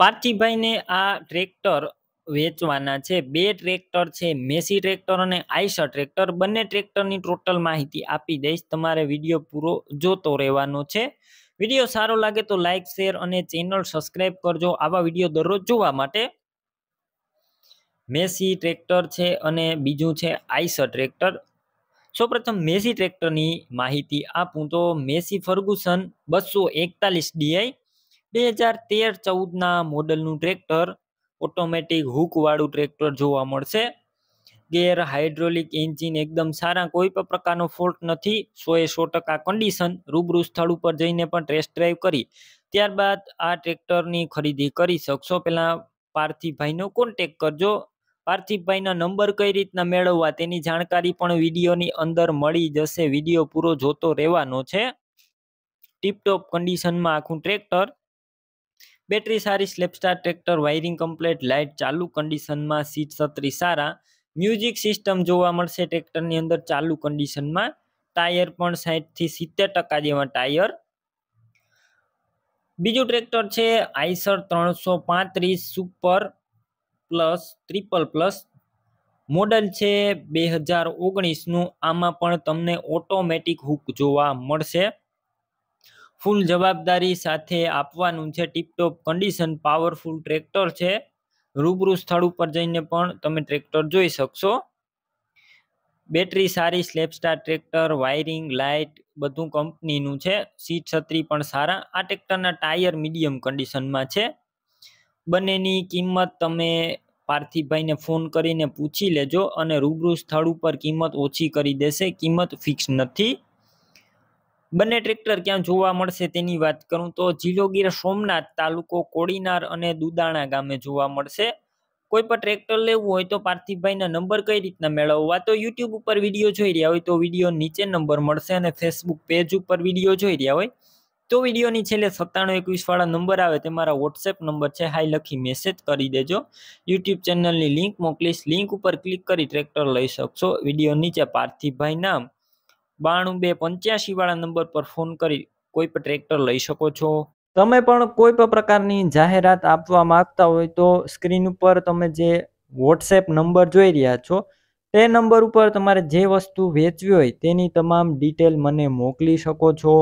પાર્થિભાઈ ने आ ट्रेक्टर वेचवाना छे। बे ट्रेक्टर छे, मेसी ट्रेक्टर अने आइशर ट्रेक्टर। बने ट्रेक्टर नी टोटल माहिती आपी दईश। तमारे विडियो पूरो जोतो रहेवानो छे। विडियो सारो लागे तो लाइक शेर अने चेनल सब्सक्राइब करजो। आवा विडियो दररोज जोवा माटे। मेसी ट्रेक्टर छे अने बीजू छे आइशर ट्रेक्टर। सौप्रथम मेसी ट्रेक्टर नी माहिती आपूं तो मेसी फर्गुसन 241 DI 2013-14 ना मॉडल नु ट्रेक्टर, ऑटोमेटिक हुक वाळु ट्रेक्टर जोवा मळशे। गेर हाइड्रोलिक इंजिन एकदम सारा, कोई पण प्रकारनो फॉल्ट नथी, 100% कंडीशन। रूबरू स्थळ उपर जईने पण टेस्ट ड्राइव करी त्यारबाद आ ट्रेक्टरनी खरीदी करी शकशो। पहेला पार्थिभाईनो कॉन्टेक्ट करजो। पार्थिभाईना नंबर कई रीतना मेळववा तेनी जाणकारी पण विडियोनी अंदर मळी जशे। विडियो पूरो जोतो रहेवानो छे। टिपटॉप कंडीशनमां आखुं ट्रेक्टर, बैटरी सारी, self start tractor, wiring complete, light चालू कंडीशन में, सीट छतरी सारा, म्यूजिक सिस्टम जोवा मळशे ट्रेक्टर नी अंदर चालू कंडीशन में। टायर पण 60 થી 70% जेवा टायर। बीजू ट्रेक्टर छे Eicher 335 super plus triple plus model छे 2019 नु। आमां पण तमने ऑटोमेटिक हुक जोवा मळशे। फूल जवाबदारी साथे आपवानुं छे। टिपटॉप कंडीशन पावरफुल ट्रेक्टर छे। रूबरू स्थळ उपर जईने पण तमे ट्रेक्टर जोई शकशो। बेटरी सारी, self start tractor, wiring, light बधुं कंपनीनुं छे। सीट छतरी पण सारा। आ ट्रेक्टरना टायर मीडियम कंडीशनमां छे। बनेनी किंमत तमे पार्थिभाईने फोन करीने पूछी लेजो अने रूबरू स्थळ उपर किंमत ओછી करी देशे। किंमत फिक्स नथी। बने ट्रेक्टर क्यां जोवा मळशे तेनी वात करूं तो जिलोगीरा, सोमनाथ, तालुको कोडीनार अने दूदाणा गामे जोवा मळशे। कोई पण ट्रेक्टर लेवुं होय तो पार्थिभाईना नंबर कई रीतना मेळववा, तो YouTube उपर विडियो जोई रह्या होय तो विडियो नीचे नंबर मळशे अने फेसबुक पेज उपर विडियो जोई रह्या होय तो विडियो नी छेले 9721 वाळा नंबर आवे ते मारा WhatsApp नंबर छे। हाय लखी मेसेज करी देजो। YouTube चेनल नी लिंक मोकलीश। लिंक उपर क्लिक करी ट्रेक्टर लई शकशो। विडियो नीचे पार्थिभाईना 9285 वाला नंबर पर फोन करी कोई पर ट्रेक्टर लई शको छो। तमे पण कोई पर प्रकारनी जाहेरात आपवा मांगता होय तो स्क्रीन पर तमे जे WhatsApp नंबर जोई रह्या छो ते नंबर पर तमारे जे वस्तु वेचवी होय तेनी तमाम डिटेल मने मोकली शको छो।